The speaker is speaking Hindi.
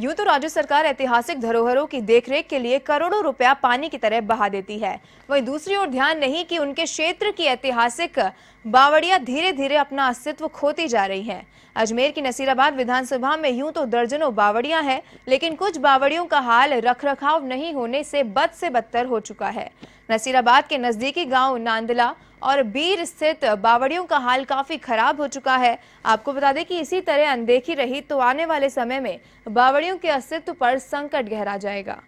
यूं तो राज्य सरकार ऐतिहासिक धरोहरों की देखरेख के लिए करोड़ों रुपया पानी की तरह बहा देती है, वहीं दूसरी ओर ध्यान नहीं कि उनके क्षेत्र की ऐतिहासिक बावड़ियां धीरे धीरे अपना अस्तित्व खोती जा रही हैं। अजमेर की नसीराबाद विधानसभा में यूं तो दर्जनों बावड़ियां हैं, लेकिन कुछ बावड़ियों का हाल रखरखाव नहीं होने से बदतर हो चुका है। नसीराबाद के नजदीकी गांव नांदला और बीर स्थित बावड़ियों का हाल काफी खराब हो चुका है। आपको बता दें कि इसी तरह अनदेखी रही तो आने वाले समय में बावड़ियों के अस्तित्व पर संकट गहरा जाएगा।